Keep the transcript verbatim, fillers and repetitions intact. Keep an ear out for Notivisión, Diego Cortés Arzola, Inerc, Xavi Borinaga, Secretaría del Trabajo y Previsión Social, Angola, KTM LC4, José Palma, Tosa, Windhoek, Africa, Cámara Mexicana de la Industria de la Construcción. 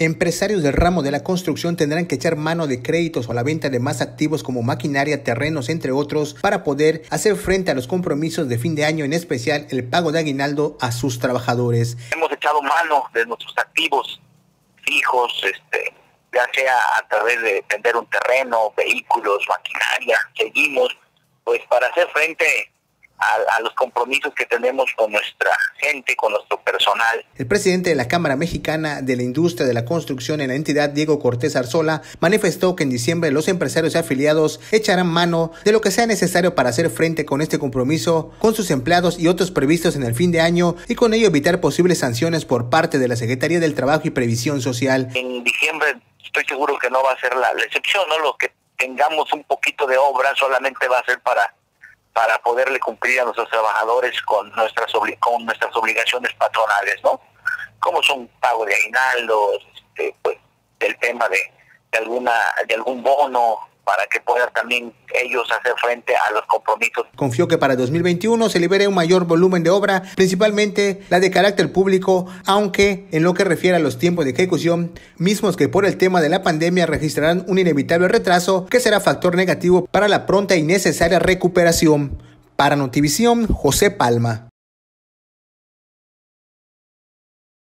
Empresarios del ramo de la construcción tendrán que echar mano de créditos o la venta de más activos como maquinaria, terrenos, entre otros, para poder hacer frente a los compromisos de fin de año, en especial el pago de aguinaldo a sus trabajadores. Hemos echado mano de nuestros activos fijos, este, ya sea a través de vender un terreno, vehículos, maquinaria. Seguimos pues para hacer frente A, a los compromisos que tenemos con nuestra gente, con nuestro personal. El presidente de la Cámara Mexicana de la Industria de la Construcción en la entidad, Diego Cortés Arzola, manifestó que en diciembre los empresarios afiliados echarán mano de lo que sea necesario para hacer frente con este compromiso con sus empleados y otros previstos en el fin de año, y con ello evitar posibles sanciones por parte de la Secretaría del Trabajo y Previsión Social. En diciembre estoy seguro que no va a ser la, la excepción, ¿no? Los que tengamos un poquito de obra solamente va a ser para para poderle cumplir a nuestros trabajadores con nuestras con nuestras obligaciones patronales, ¿no? Como son pago de aguinaldos, este, pues, el tema de, de alguna de algún bono, para que puedan también ellos hacer frente a los compromisos. Confío que para dos mil veintiuno se libere un mayor volumen de obra, principalmente la de carácter público, aunque en lo que refiere a los tiempos de ejecución, mismos que por el tema de la pandemia registrarán un inevitable retraso que será factor negativo para la pronta y necesaria recuperación. Para Notivisión, José Palma.